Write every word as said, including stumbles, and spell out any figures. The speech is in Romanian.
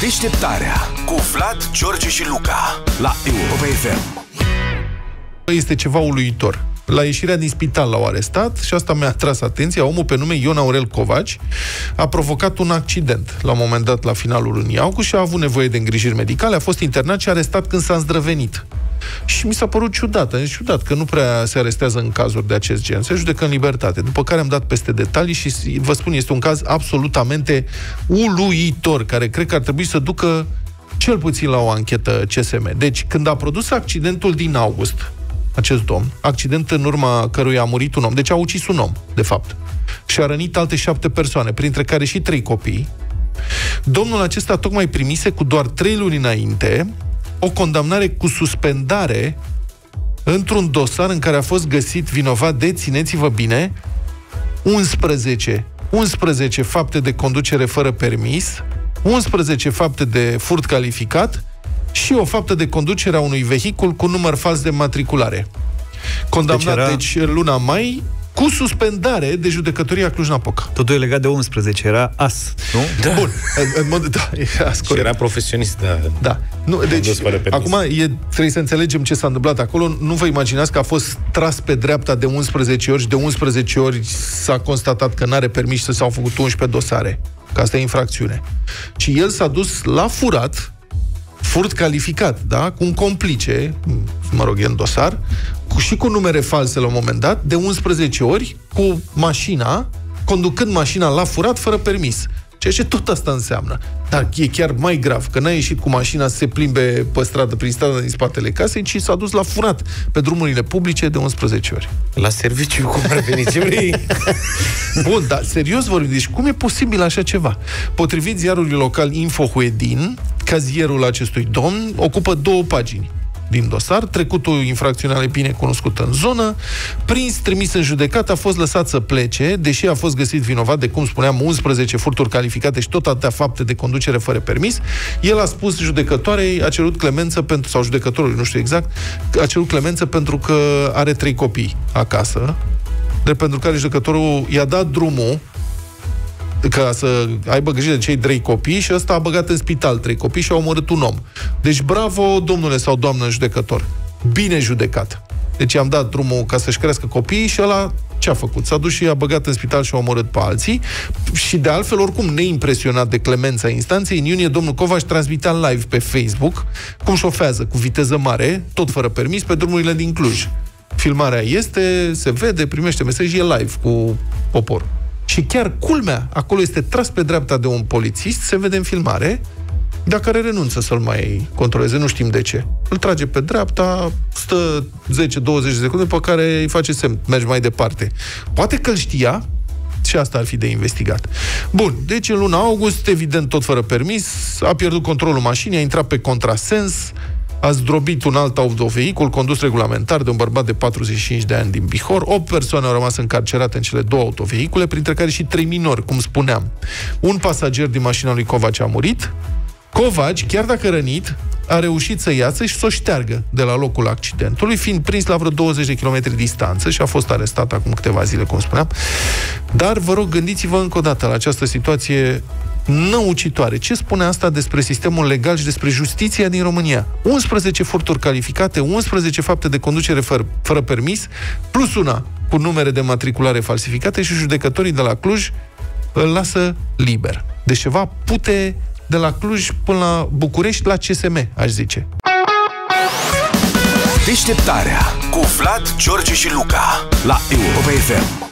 Deșteptarea cu Vlad, George și Luca la Europa F M. Este ceva uluitor. La ieșirea din spital l-au arestat și asta mi-a tras atenția. Omul pe nume Ion Aurel Covaci a provocat un accident la un moment dat la finalul lunii august și a avut nevoie de îngrijiri medicale, a fost internat și arestat când s-a îndrăvenit. Și mi s-a părut ciudat, am zis ciudat că nu prea se arestează în cazuri de acest gen, se judecă în libertate. După care am dat peste detalii și vă spun, este un caz absolutamente uluitor, care cred că ar trebui să ducă cel puțin la o anchetă C S M. Deci, când a produs accidentul din august, acest domn, accident în urma căruia a murit un om, deci a ucis un om, de fapt, și a rănit alte șapte persoane, printre care și trei copii, domnul acesta tocmai primise cu doar trei luni înainte o condamnare cu suspendare într-un dosar în care a fost găsit vinovat de, țineți-vă bine, unsprezece fapte de conducere fără permis, unsprezece fapte de furt calificat și o faptă de conducere a unui vehicul cu număr fals de matriculare. Condamnat, deci, era... deci luna mai, cu suspendare de judecătoria Cluj-Napoca. Totul e legat de unsprezece, era as, nu? Da. Bun, în mod, da, e era profesionist, da. Da. Nu, deci, acum e, trebuie să înțelegem ce s-a întâmplat acolo. Nu vă imaginați că a fost tras pe dreapta de unsprezece ori și de unsprezece ori s-a constatat că n-are permis să s-au făcut unsprezece dosare. Că asta e infracțiune. Ci el s-a dus la furat, furt calificat, da? Cu un complice, mă rog, e în dosar, cu, și cu numere false la un moment dat, de unsprezece ori, cu mașina, conducând mașina la furat fără permis. Ceea ce tot asta înseamnă. Dar e chiar mai grav, că n-a ieșit cu mașina să se plimbe pe stradă, prin stradă din spatele casei, ci s-a dus la furat pe drumurile publice de unsprezece ori. La serviciu, cum ar veni ce vrei. Bun, dar serios vorbim, deci cum e posibil așa ceva? Potrivit ziarului local InfoHuedin, cazierul acestui domn ocupă două pagini din dosar, trecutul infracțional e bine cunoscut în zonă, prins, trimis în judecat, a fost lăsat să plece, deși a fost găsit vinovat de, cum spuneam, unsprezece furturi calificate și tot atâtea fapte de conducere fără permis. El a spus judecătoarei, a cerut clemență pentru, sau judecătorului, nu știu exact, a cerut clemență pentru că are trei copii acasă, de pentru care judecătorul i-a dat drumul ca să aibă grijă de cei trei copii și ăsta a băgat în spital trei copii și a omorât un om. Deci bravo, domnule sau doamnă judecător. Bine judecat. Deci i-am dat drumul ca să-și crească copiii și ăla ce a făcut? S-a dus și i-a băgat în spital și a omorât pe alții. Și de altfel, oricum, neimpresionat de clemența instanței, în iunie domnul Covaci transmitea live pe Facebook cum șofează cu viteză mare, tot fără permis, pe drumurile din Cluj. Filmarea este, se vede, primește mesaj, e live cu poporul. Și chiar culmea, acolo este tras pe dreapta de un polițist, se vede în filmare, dar care renunță să-l mai controleze, nu știm de ce. Îl trage pe dreapta, stă zece douăzeci de secunde, pe care îi face semn, mergi mai departe. Poate că-l știa și asta ar fi de investigat. Bun, deci în luna august, evident tot fără permis, a pierdut controlul mașinii, a intrat pe contrasens, a zdrobit un alt autovehicul condus regulamentar de un bărbat de patruzeci și cinci de ani din Bihor. opt persoane au rămas încarcerate în cele două autovehicule, printre care și trei minori, cum spuneam. Un pasager din mașina lui Covaci a murit. Covaci, chiar dacă rănit, a reușit să iasă și să o șteargă de la locul accidentului, fiind prins la vreo douăzeci de kilometri distanță și a fost arestat acum câteva zile, cum spuneam. Dar, vă rog, gândiți-vă încă o dată la această situație năucitoare. Ce spune asta despre sistemul legal și despre justiția din România? unsprezece furturi calificate, unsprezece fapte de conducere fără, fără permis, plus una cu numere de matriculare falsificate și judecătorii de la Cluj îl lasă liber. Deci ceva pute de la Cluj până la București, la C S M, aș zice. Deșteptarea cu Vlad, George și Luca la Europa F M.